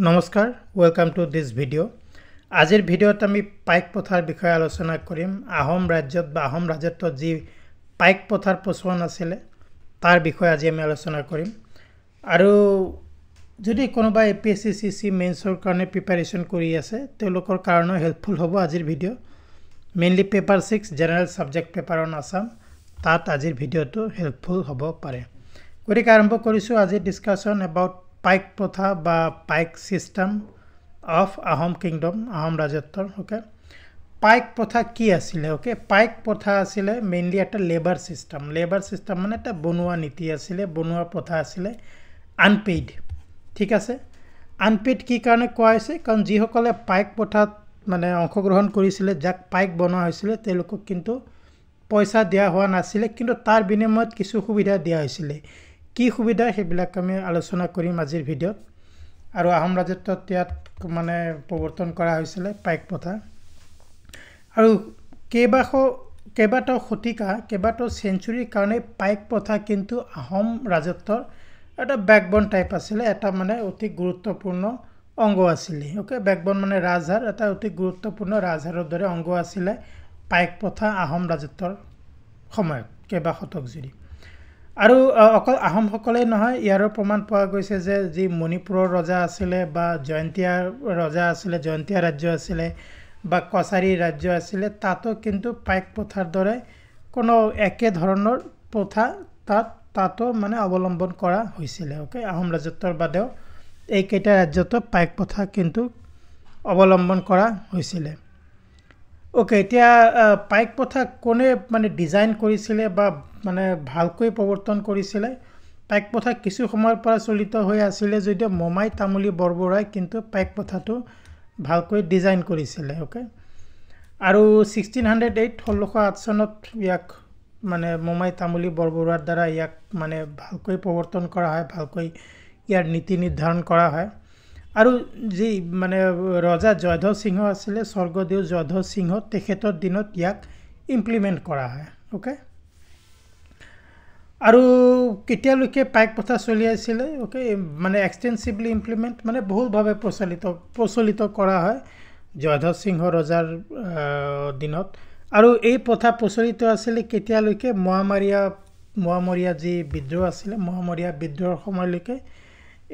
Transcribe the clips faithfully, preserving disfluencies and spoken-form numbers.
नमस्कार welcome to this video आजिर भिडिओत आमी पाइक पथार विषय आलोचना करिम आहम राज्यत बा आहम राजत्वत जी पाइक पथार प्रचलन आछिले तार विषय आज आमी आलोचना करिम आरो जदि कोनोबा एपीएससीसी मेन्सर कारणे प्रिपारेशन करि आछे तेलोकर कारणे हेल्पफुल होबो आजिर video mainly paper six general subject paper on Assam तात आजिर भिडिओतो हेल्पफुल होबो पारे गतिके आरम्भ करिसु आजिर discussion about Pike Protha ba Pike system of Ahom kingdom, Ahom Rajatwa. Okay, Pike Protha ki asile. Okay, Pike Protha asile mainly at a labor system. Labor system mane ta bonua niti asile, bonua protha asile unpaid. ठीक आसे unpaid की कारणे कोआ आसे कारण जी हकले Pike Protha माने अंशग्रहण करिसिले जाक Pike बनोआ होइसिले तेलोकक किन्तु पैसा दिया होआ नासिले किन्तु तार बिनिमयत किछु सुविधा दिया होइसिले की सुविधा हेबिलाक आमी आलोचना करिम आजिर भिडिओत आरो आहम राजत्वत यात माने प्रवर्तन करा होइसिले पाइक प्रथा आरो केबाखो केबाटा खतिका केबाटा सेंचुरी कारणे पाइक प्रथा किंतु आहम राजत्वर एटा बैकबोन टाइप आसिले एटा माने অতি গুরুত্বপূর্ণ অঙ্গ আছিলে ओके बैकबोन माने राजहार एटा অতি গুরুত্বপূর্ণ राजहारर दरे অঙ্গ আছিলে पाइक प्रथा आहम राजत्वर समय केबा শতক জুৰি आरो अकल आहम हकले নহয় यारो प्रमाण পোৱা গৈছে যে যি মণিপুৰৰ ৰজা আছিলে বা জয়ন্তিয়া ৰজা আছিলে জয়ন্তিয়া ৰাজ্য আছিলে বা কছাৰী ৰাজ্য আছিলে তাতো কিন্তু পাইক প্ৰথাৰ দৰে কোনো একে ধৰণৰ প্ৰথা তাত তাতো মানে অৱলম্বন কৰা হৈছিল ওকে আহোম ৰাজত্বৰ বাদেও এই কেইটা ৰাজ্যত পাইক প্ৰথা কিন্তু অৱলম্বন কৰা হৈছিল ओके এতিয়া পাইক পথা কোনে মানে ডিজাইন কৰিছিলে বা মানে ভালকৈ পৰিৱৰ্তন কৰিছিলে পাইক পথা কিছু সময়ৰ পৰা চলিত হৈ আছিল যদিও মমাই তামুলী বৰবৰাই কিন্তু পাইক পথাটো ভালকৈ ডিজাইন কৰিছিলে ओके আৰু ষোল্লশ আঠ চনত ইয়াক মানে মমাই তামুলী বৰবৰাৰ দ্বাৰা ইয়াক মানে ভালকৈ পৰিৱৰ্তন কৰা হয় ভালকৈ ইয়াৰ নীতি নিৰ্ধাৰণ কৰা হয় आरो जी माने राजा जयधर सिंह आছিলে स्वर्गदेव जयधर सिंह तेखेतर दिनत याक इम्प्लिमेंट करा है ओके आरो केतियालके पाइक प्रथा चलि आइছিলে ओके माने एक्सटेंसिवली इम्प्लिमेंट माने बहुत भाबे प्रचलित प्रचलित करा है जयधर सिंह राजार दिनत आरो ए प्रथा प्रचलित आছিলে केतियालके महामारिया महामरिया जी विद्रोह आছিলে महामरिया विद्रोहर समयलके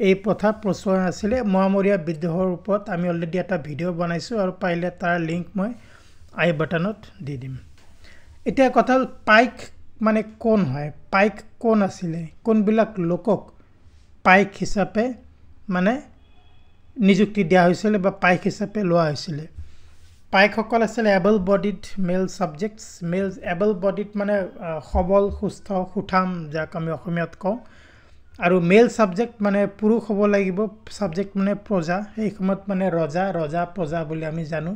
এই পথা প্রচলন আছিলে মহামৰিয়া বিদ্ৰোহৰ ওপৰত আমি অলৰেডি এটা ভিডিও বনাইছো আৰু পাইলে তাৰ লিংক মই আই বাটনত দি দিম এতিয়া কথা পাইক মানে কোন হয় পাইক কোন আছিলে কোনবিলাক লোকক পাইক হিচাপে মানে নিযুক্তি দিয়া হৈছিল বা পাইক হিচাপে লোৱা হৈছিল পাইক সকল আছিলে able bodied male subjects male able bodied মানে সবল সুস্থ খুঠাম যাক আমি অসমীয়াত কওঁ आरो मेल सब्जेक्ट माने पुरुष होबो लागिबो सब्जेक्ट माने प्रजा हे खमत माने राजा राजा प्रजा बोली आमी जानु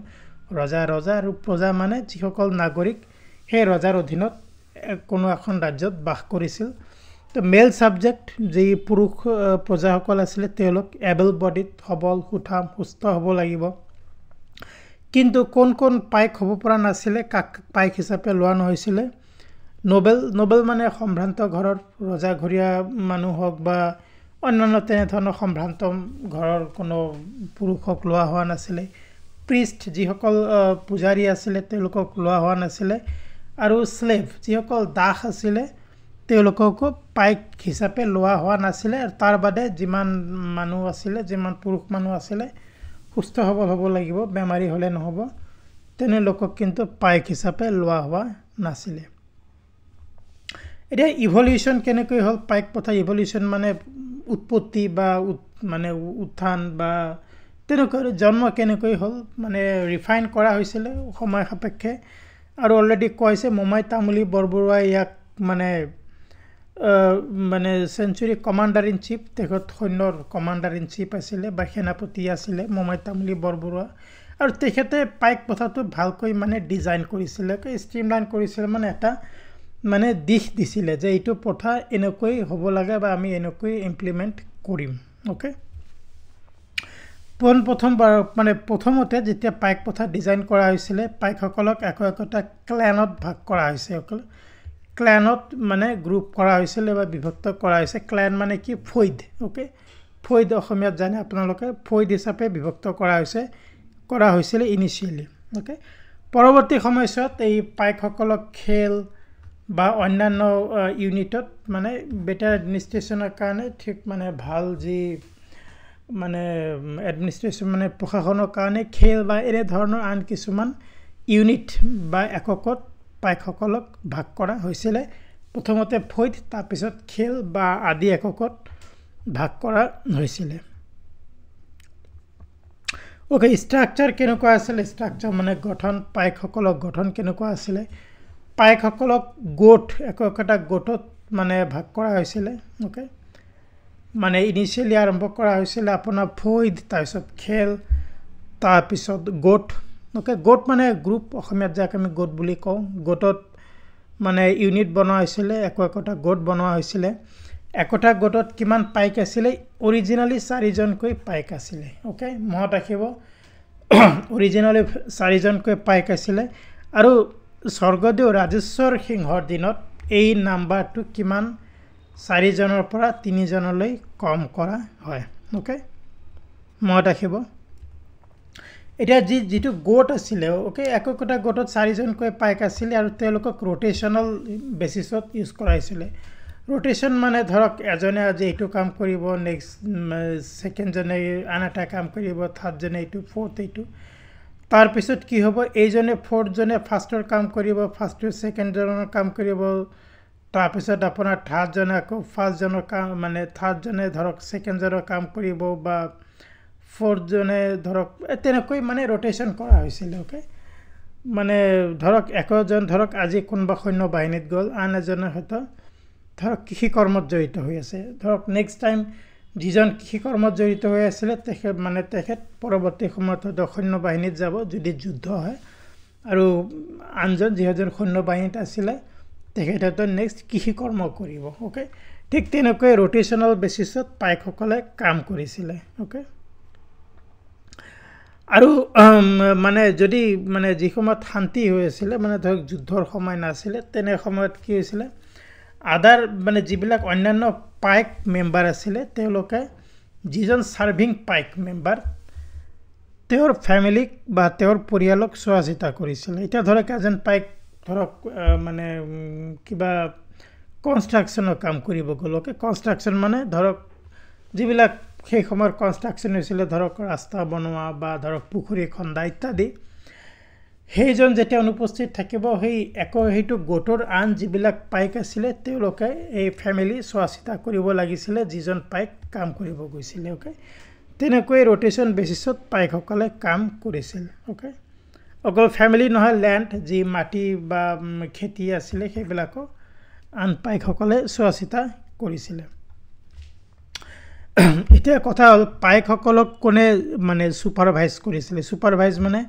राजा राजा आरो प्रजा माने जिहकल नागरिक हे राजार अधीनत कोनो এখন राज्यत বাস কৰিছিল তো মেল সাবজেক্ট যে পুৰুষ প্ৰজা সকল আছিল তেওঁলোক এবল বডিড হবল খুঠাম সুস্থ হ'ব লাগিব কিন্তু কোন কোন পাইক হ'ব পৰা নাছিল কাক পাইক হিচাপে লোৱা নহৈছিল Nobel, Nobel माने सम्भ्रांत घरर राजा घरिया मानु हक बा अन्यान्य तेने धৰণৰ सम्भ्रांत घरर কোনো পুৰুষক লোৱা হোৱা নাছিল priest যি হকল পূজাৰী আছিল তেওঁলোকক লোৱা হোৱা নাছিল আৰু slave যি হকল দাস আছিল তেওঁলোকক পাইক হিচাপে লোৱা হোৱা নাছিল তাৰ বাদে যিমান মানুহ আছিল যিমান পুৰুষ মানুহ আছিল সুস্থ হ'ব হ'ব লাগিব বেমাৰী হ'লে নহব তেনে লোকক কিন্তু পাইক হিচাপে লোৱা হোৱা নাছিল এতিয়া ইভলিউশন কেনেকৈ হল পাইক পথা ইভলিউশন মানে উৎপত্তি বা মানে উত্থান বা তেনকৰ জন্ম কেনেকৈ হল মানে ৰিফাইন কৰা হৈছিল সময় সাপেক্ষে আৰু অলৰেডি কৈছে মমাই তামুলী বৰবৰুৱা ইয়াক মানে মানে সেঞ্চুৰী কমান্ডাৰ ইন চিফ তেখেত সৈন্যৰ কমান্ডাৰ ইন চিফ আছিল বা সেনাপতি আছিল মমাই তামুলী বৰবৰুৱা আৰু তেখেতে পাইক পথাটো ভালকৈ মানে ডিজাইন কৰিছিল ষ্ট্ৰিমলাইন কৰিছিল মানে এটা माने दिख दिसिले जे इतो प्रथा एनकय होबो लागे बा आमी एनकय इम्प्लिमेंट करिम ओके पोन प्रथम माने प्रथमते जेते पाइक प्रथा डिजाइन करा होइसिले पाइक हकलक एक एकटा क्लानत भाग करा होइसे ओके क्लानत माने ग्रुप करा होइसिले बा विभक्त करा होइसे क्लान माने की फौज ओके ফৈদ অসমীয়াত জানে আপোনালোকে ফৈদ হিচাপে বিভক্ত কৰা হৈছে কৰা হৈছিল ইনিশিয়ালি ওকে পৰৱৰ্তী সময়ত এই পাইকসকলক খেল বা অন্যান্য ইউনিটত মানে বেটাৰ এডমিনিষ্ট্ৰেচনৰ কাৰণে ঠিক মানে ভাল যি মানে এডমিনিষ্ট্ৰেচন মানে প্ৰশাসনৰ কাৰণে খেল বা এনে ধৰণৰ আন কিছুমান ইউনিট বা এককত পাইকসকলক ভাগ কৰা হৈছিল প্ৰথমতে ফৈদ তাৰপিছত খেল বা আদি এককত ভাগ কৰা হৈছিল ওকে স্ট্ৰাকচাৰ কেনেকুৱা আছিল স্ট্ৰাকচাৰ মানে গঠন পাইকসকলক গঠন কেনেকুৱা আছিল পাইকসকলক গোট এককটা গোটত মানে ভাগ কৰা হৈছিল ওকে মানে ইনিশিয়ালি আৰম্ভ কৰা হৈছিল আপোনা ফৈদ তাৰপিছত খেল তাৰপিছত গোট ওকে গোট মানে গ্ৰুপ অসমীয়াত যাক আমি গোট বুলি কওঁ গোটত মানে ইউনিট বনোৱা হৈছিল এককটা গোট বনোৱা হৈছিল একোটা গোটত কিমান পাইক আছিলে অৰিজিনালি চাৰিজন কৈ পাইক আছিলে ওকে মনত ৰাখিব অৰিজিনালি চাৰিজন কৈ পাইক আছিলে আৰু স্বৰ্গদেউ ৰাজেশ্বৰ সিংহৰ দিনত এই নাম্বাৰটো কিমান চাৰিজনৰ পৰা তিনিজনলৈ কম কৰা হয় ওকে মনত ৰাখিব এটা যি যেটো গোট আছিলে ওকে একোটা গোটত চাৰিজন কৈ পাইক আছিলে আৰু তেওঁলোকক ৰোটেশনাল বেসিছত ইউজ কৰা হৈছিলে रोटेशन माने धरक एजने आज एटु काम करिबो नेक्स्ट सेकेंड जने आनाटा काम करिबो थर्ड जने एटु फोर्थ एटु तार पिছত की होबो ए जने फोर्थ जने फास्टर काम करिबो फास्ट सेकेंड जने काम करिबो तार पिছত अपना थर्ड जने को फास्ट जने काम माने थर्ड जने धरक सेकेंड जने काम करिबो बा फोर्थ जने धरक एतेने कोई माने रोटेशन करा होइसिल ओके माने धरक একজন ধরক আজি কোনবা খন্য বাহিনীত গল আন এজনে হয়তো ধৰক কৃষি কৰ্মত জড়িত হৈ আছে ধৰক নেক্সট টাইম যিজন কৃষি কৰ্মত জড়িত হৈ আছিল তেখেত মানে তেখেত পৰৱৰ্তী সময়ত দক্ষিণ বাহিনীত যাব যদি যুদ্ধ হয় আৰু আনজন যিজন সৈন্য বাহিনীত আছিল তেখেতটো নেক্সট কৃষি কৰ্ম কৰিব ওকে ঠিক তেনেকৈ ৰোটেশনাল বেসিছত পাইকসকলে কাম কৰিছিল ওকে আৰু মানে যদি মানে যি সময়ত শান্তি হৈ আছিল মানে ধৰক যুদ্ধৰ সময় নাছিল তেনে সময়ত কি হৈছিল আদার মানে যিবিলাক অন্যান্য পাইক মেম্বার আছিলে তেওঁলোকে যিজন সার্ভিং পাইক মেম্বার তেওঁৰ ফ্যামিলিক বা তেওঁৰ পৰিয়ালক সহায়তা কৰিছিল এটা ধৰক এজন পাইক ধৰক মানে কিবা কনস্ট্ৰাকশনৰ কাম কৰিব গলকে কনস্ট্ৰাকশন মানে ধৰক যিবিলাক সেই সময়ৰ কনস্ট্ৰাকশন হৈছিল ধৰক ৰাস্তা বনোৱা বা ধৰক পুখুৰী খন্দা ইত্যাদি সেইজন যেটা অনুপস্থিত থাকিব সেই একহিটো গোটৰ আন যিবিলাক পাইক আছিলে তেওঁলোকে এই ফ্যামিলি সহায়তা কৰিব লাগিছিল যিজন পাইক কাম কৰিব গৈছিল ওকে তেনেকৈ ৰোটেশন বেসিছত পাইকসকলে কাম কৰিছিল ওকে অকল ফ্যামিলি নহয় ল্যান্ড যি মাটি বা খেতি আছিলে সেইবিলাকো আন পাইকসকলে সহায়তা কৰিছিল এটা কথা হ'ল পাইকসকলক কোনে মানে সুপাৰভাইজ কৰিছিল সুপাৰভাইজ মানে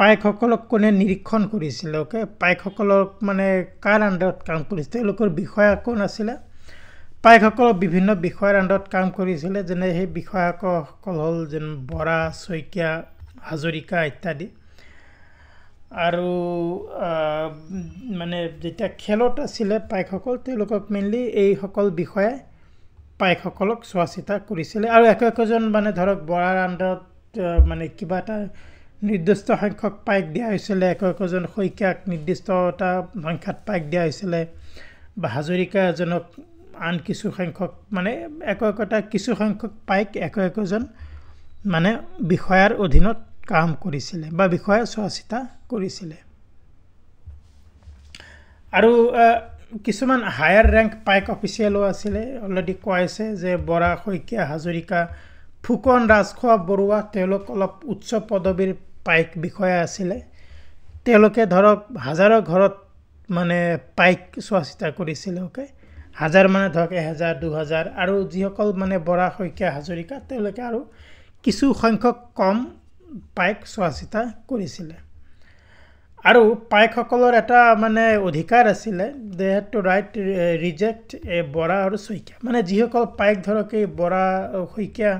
পাইকসকলক কোনে নিৰীক্ষণ কৰিছিল ওকে পাইকসকলক মানে কাৰ আণ্ডৰত কাম কৰিছিল লোকৰ বিষয় কোন আছিল পাইকসকল বিভিন্ন বিষয়ৰ আণ্ডৰত কাম কৰিছিল যেনে সেই বিষয়সকল হল যেন বৰা সৈকিয়া হাজৰিকা ইত্যাদি আৰু মানে যেটা খেলত আছিল পাইকসকল তেওঁলোকক মেইনলি এই সকল বিষয়ে পাইকসকলক সহায়তা কৰিছিল আৰু এক একজন মানে ধৰক বৰাৰ আণ্ডৰত মানে কিবাটা নিৰ্দিষ্ট সংখ্যক পাইক দিয়া হৈছিল একজন সৈকিয়াক নিৰ্দিষ্টটা সংখ্যাত পাইক দিয়া হৈছিল বা হাজৰিকা এজনক আন কিছু সংখ্যক মানে এককটা কিছু সংখ্যক পাইক একজন মানে বিষয়াৰ অধীনত কাম কৰিছিল বা বিষয়া সহায়তা কৰিছিল আৰু কিছুমান হায়াৰ ৰেংক পাইক অফিচিয়েলো আছিল অলৰেডি কৈছে যে বৰা সৈকিয়া হাজৰিকা ফুকন ৰাজখোৱা বৰুৱা তেওঁলোক অলপ উচ্চ পদবীৰ পাইক বিষয়া আছিলে তেওঁলোকে ধৰক হাজাৰৰ ঘৰত মানে পাইক সহায়তা কৰিছিল ওকে হাজাৰ মানে ধৰক এক হাজাৰ দুই হাজাৰ আৰু যিসকল মানে বৰা সৈকিয়া হাজৰিকা তেওঁলোকে আৰু কিছু সংখ্যক কম পাইক সহায়তা কৰিছিল আৰু পাইকসকলৰ এটা মানে অধিকাৰ আছিল they had to right reject a Bora আৰু সৈকিয়া মানে যিসকল পাইক ধৰক এই বৰা সৈকিয়া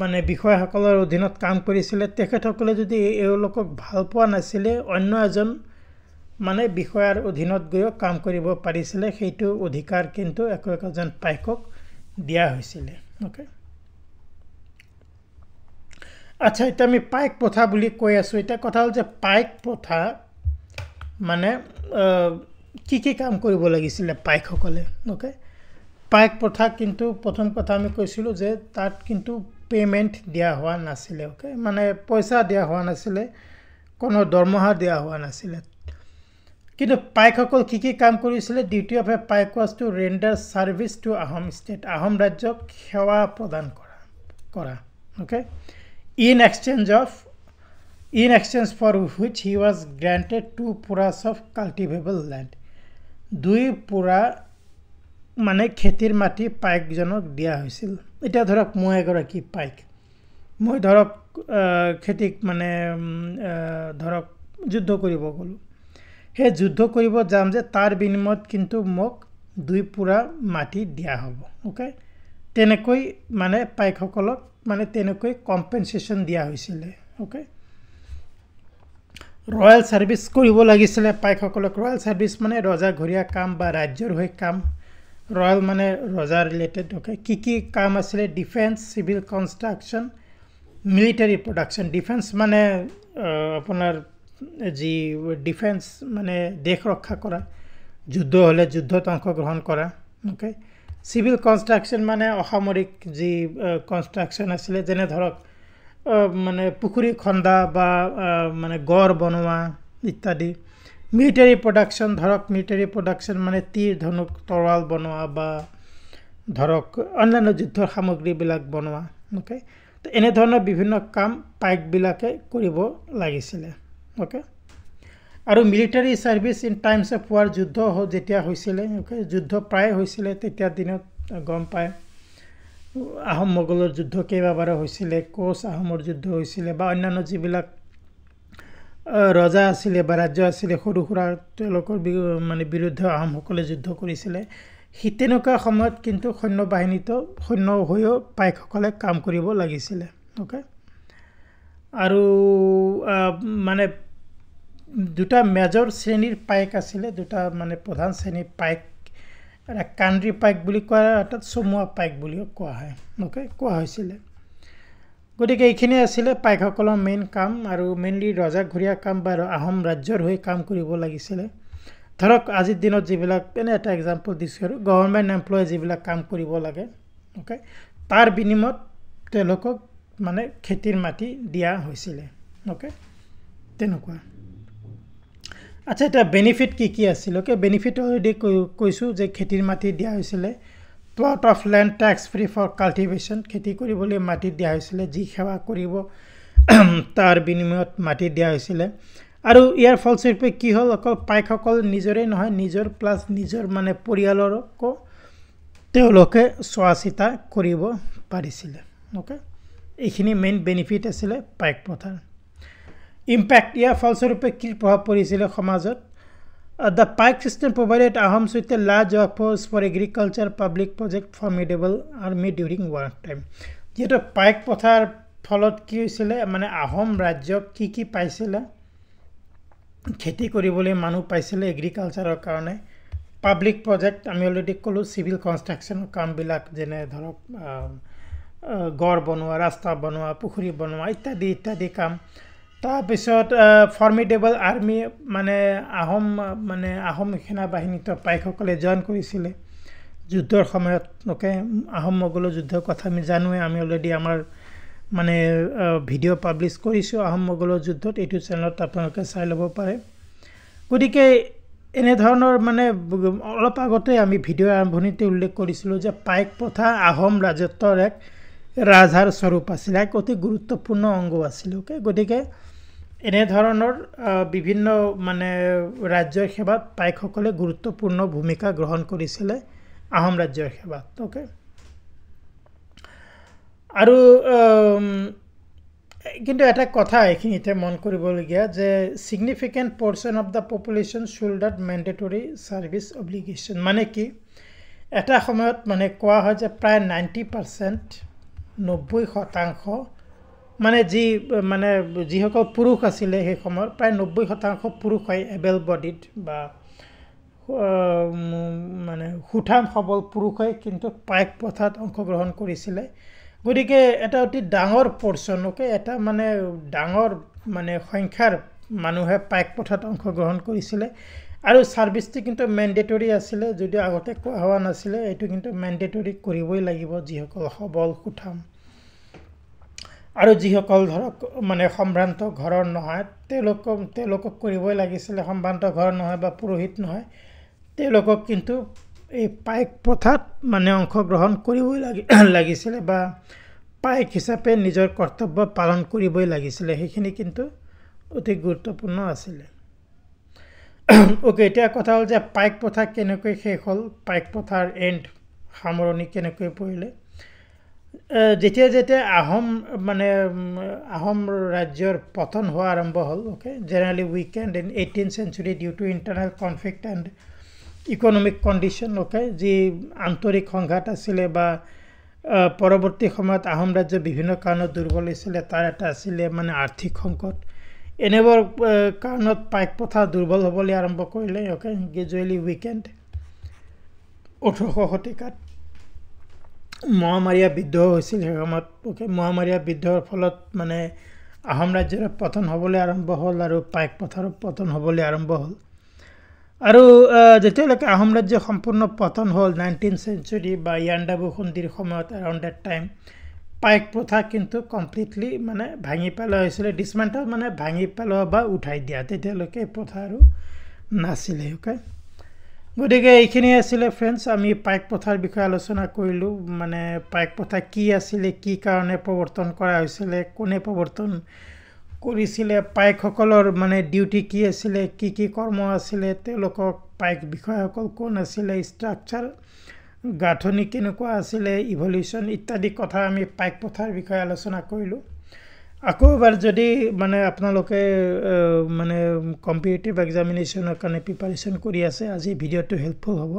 মানে বিষয়াসকলৰ অধীনত কাম কৰিছিল তেখেতসকলে যদি এওঁলোকক ভাল পোৱা নাছিল অন্য এজন মানে বিষয়াৰ অধীনত গৈ কাম কৰিব পাৰিছিল সেইটো অধিকাৰ কিন্তু একো একজন পাইকক দিয়া হৈছিল ওকে আচ্ছা এটা আমি পাইক প্রথা বলি কই আছো এটা কথা হল যে পাইক প্রথা মানে কি কি কাম কৰিব লাগিছিল পাইক সকলে ওকে পাইক প্ৰথা কিন্তু প্ৰথম কথা আমি কৈছিল যে তাত কিন্তু পেমেন্ট দিয়া হোৱা নাছিল ওকে মানে পইচা দিয়া হোৱা নাছিল কোনো দৰমহা দিয়া হোৱা নাছিল কিন্তু পাইক সকল কি কি কাম কৰিছিল duty of a paik was to render service to Ahom state Ahom ৰাজ্যক সেৱা প্ৰদান কৰা কৰা okay in exchange of in exchange for which he was granted two puras of cultivable land dui pura mane khetir mati paik jonok dia hoisil eta dhorok moi gora ki paik moi dhorok khetik mane dhorok juddho koribo golu he juddho koribo jam je tar binimot kintu mok dui pura mati dia hobo okay tenekoi mane paik hokolok माने तेने कोई compensation दिया हुई सिले, okay? Royal service को रिवो लगी सिले पाइक हकोलक royal service माने रोजा घुरिया काम बा राज्यर हुए काम, royal माने रोजा related, okay? किकी काम सिले defense, civil construction, military production, defense माने अपना जी defense माने देख रखा करा, जुद्धो हले जुद्धो तांको ग्रहण करा, okay? Civil construction माने असामरिक जी construction आसिले जने धरक माने पुखुरी खंदा बा माने गौर बनवा इत्यादि military production धरक military production माने तीर धनुक तलवार बनवा बा धरक अन्य युद्ध सामग्री बिलाक बनवा ओके तो एने धरन विभिन्न काम पाइक बिलाके करिवो लागिसिले ओके आरो military service in times of war युद्ध हो जेतिया होइसिले ओके युद्ध प्राय होइसिले तेतिया दिन गम पाए आहम मोगलर युद्ध केबाबार होइसिले कोस आहमर युद्ध होइसिले बा अन्यन जिबिला राजा आसिले बा राज्य आसिले खरुखुरा तेलकर माने विरुद्ध आहम हकले युद्ध करिसिले हितेनका সময়ত কিন্তু সৈন্য বাহিনীত সৈন্য হয়ো পাইক হকলে কাম কৰিব লাগিছিল ओके आरो माने দুটা মেজর শ্রেণীর পাইক আছিলে দুটা মানে প্রধান শ্রেণী পাইক এটা কান্ট্রি পাইক বুলি কোৱা অৰ্থাৎ সমুয়া পাইক বুলিও কোৱা হয় ওকে কোৱা হৈছিল গতিকে এইখিনি আছিলে পাইক সকলৰ মেইন কাম আৰু মেইনলি ৰজা ঘুৰিয়া কাম বা আহোম ৰাজ্যৰ হৈ কাম কৰিব লাগিছিল ধৰক আজিৰ দিনত যিবিলাক এনে এটা এক্সাম্পল দিছো আৰু গৱৰ্ণমেণ্ট এমপ্লয় যিবিলাক কাম কৰিব লাগে ওকে তাৰ বিনিময়ত তেওঁলোকক মানে খেতিৰ মাটি দিয়া হৈছিল ওকে তেনেকুৱা আচ্ছা এটা বেনিফিট কি কি আছিল ওকে বেনিফিট অলৰেডি কইছো যে খেতিৰ মাটি দিয়া হৈছিল plot of land tax free for cultivation খেতি কৰিবলৈ মাটি দিয়া হৈছিল যি সেৱা কৰিব তাৰ বিনিময়ত মাটি দিয়া হৈছিল আৰু ইয়াৰ ফলস্বৰূপে কি হল অকল পাইকসকল নিজৰে নহয় নিজৰ প্লাস নিজৰ মানে পৰিয়ালৰক তেওঁলোকে সহায়তা কৰিব পাৰিছিল ওকে এইখিনি মেইন বেনিফিট আছিল পাইক প্ৰথাৰ Impact here false repeat properly Hamazot. The Pike system provided Ahoms with a large workforce for agriculture, public project, formidable army during wartime. Yet a Pike Pothar followed Kisile, Mana Ahom Rajok, Kiki Paisilla, Keti Kuribole, Manu Paisilla, agriculture or Karne, public project, Amuletical, civil construction, Kambilak, Jenedor, Gorbonua, Rasta Bonua, Puhuri Bonua, Itadi, Tadikam. ता बिशोट formidable army माने आहम माने आहम सेना बाहिनी तो पाइक हकले join কৰিছিলে যুদ্ধৰ সময়ত ওকে आहम মোগল যুদ্ধৰ কথা আমি জানোৱে আমি অলৰেডি আমাৰ মানে ভিডিও পাবলিশ কৰিছো आहम মোগল যুদ্ধত এইটো চেনেলত আপোনালোকে চাই লব পাৰে গতিকে এনে ধৰণৰ মানে অলপ আগতে আমি ভিডিও আৰম্ভণিতে উল্লেখ কৰিছিলো যে পাইক প্ৰথা आहम ৰাজত্বৰ এক ৰাজহাৰ স্বৰূপ আছিল এক অতি গুৰুত্বপূৰ্ণ অংগ আছিল ওকে গতিকে এনে ধৰণৰ বিভিন্ন মানে ৰাজ্যৰ সেৱাত পাইক সকলে গুৰুত্বপূৰ্ণ ভূমিকা গ্ৰহণ কৰিছিল আহোম ৰাজ্যৰ সেৱাত ওকে আৰু কিন্তু এটা কথা এখিনিতে মন কৰিব লগিয়া যে significant portion of the population shouldered mandatory service obligation মানে কি এটা সময়ত মানে কোৱা হয় যে প্ৰায় ninety percent নব্বৈ শতাংশ মানে জি মানে জি হকল পুৰুষ আছিল হে সমৰ প্ৰায় নব্বৈ শতাংশ পুৰুষ হয় এবেল বডিড বা মানে হুঠাম সবল পুৰুষ হয় কিন্তু পাইক পথাত অংশ গ্ৰহণ কৰিছিল গটিকে এটা অতি ডাঙৰ পোৰশন ওকে এটা মানে ডাঙৰ মানে সংখ্যাৰ মানুহে পাইক পঠাত অংশ গ্ৰহণ কৰিছিল আৰু সাৰ্ভিসটি কিন্তু ম্যান্ডেটৰি আছিল যদি আগতে কোৱা হোৱা নাছিল এটো কিন্তু ম্যান্ডেটৰি কৰিবই লাগিব যিসকল হবল কুঠাম আৰু যিসকল ধৰক মানে সম্ভ্ৰান্ত ঘৰৰ নহয় তেলোক তেলোক কৰিবই লাগিছিল সম্ভ্ৰান্ত ঘৰ নহয় বা পুৰোহিত নহয় তেলোক কিন্তু এই পাইক পথাত মানে অংশ গ্ৰহণ কৰিবই লাগিছিল বা পাইক হিচাপে নিজৰ কৰ্তব্য পালন কৰিবই লাগিছিল হেখিনি কিন্তু অতি গুৰুত্বপূৰ্ণ আছিল ওকে এটা কথা হ'ল যে পাইক পথা কেনেকৈ শেষ হ'ল পাইক পথাৰ এন্ড সামৰণি কেনেকৈ পৰিলে যেতিয়া যেতিয়া আহোম মানে আহোম ৰাজ্যৰ পতন হোৱা আৰম্ভ হ'ল okay generally weakened in eighteenth century due to internal conflict and economic condition okay je antorik songhat asile ba poroborti khomat ahom rajya bibhinno karone durbol isile tar eta asile mane arthik songkot enebor karonot paik potha durbol hobole arambho korile okay gradually weekend eighteen hundred hotikat mohamariya biddho hoisil hegomat okay mohamariya biddhor pholot mane ahom rajyar paton hobole arambho hol aru paik pothar paton hobole arambho hol আৰু যেতিয়ালৈকে আহোম ৰাজ্য সম্পূৰ্ণ পতন হ'ল nineteenth century বা Yandabo খুন্দিৰ সময়ত around that time পাইক প্ৰথা কিন্তু কমপ্লিটলি মানে ভাঙি পেলোৱা হৈছিল ডিসমেন্টল মানে ভাঙি পেলোৱা বা উঠাই দিয়া তেতিয়ালৈকে প্ৰথা আৰু নাছিলে ওকে গতিকে এইখিনি আছিল फ्रेंड्स আমি পাইক প্ৰথাৰ বিষয়ে আলোচনা কৰিলো মানে পাইক প্ৰথা কি আছিল কি কাৰণে প্ৰৱৰ্তন কৰা হৈছিল কোনে প্ৰৱৰ্তন কৰিছিল পাইকসকলৰ মানে ডিউটি কি আছিল কি কি কৰ্ম আছিল তেলোক পাইক বিষয়সকল কোন আছিল ষ্ট্ৰাকচাৰ গাঠনি কেনেকুৱা আছিল ইভলিউচন ইত্যাদি কথা আমি পাইক পথাৰ বিষয়ে আলোচনা কৰিলো আকৌবাৰ যদি মানে আপোনালোকে মানে কম্পিটিটিভ এক্সামিনেচনৰ কাৰণে প্ৰিপাৰেচন কৰি আছে আজি ভিডিওটো হেল্পফুল হ'ব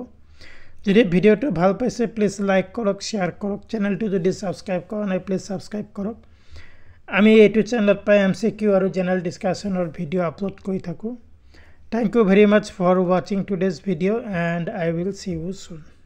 যদি ভিডিওটো ভাল পাইছে প্লিজ লাইক কৰক শেয়াৰ কৰক চেনেলটো যদি সাবস্ক্ৰাইব কৰা নাই প্লিজ সাবস্ক্ৰাইব কৰক আমি এইটো চেনেলত পাই এমসিকিউ আৰু জেনাৰেল ডিসকাশনৰ ভিডিও আপলোড কৰি থাকো thank you very much for watching today's video and I will see you soon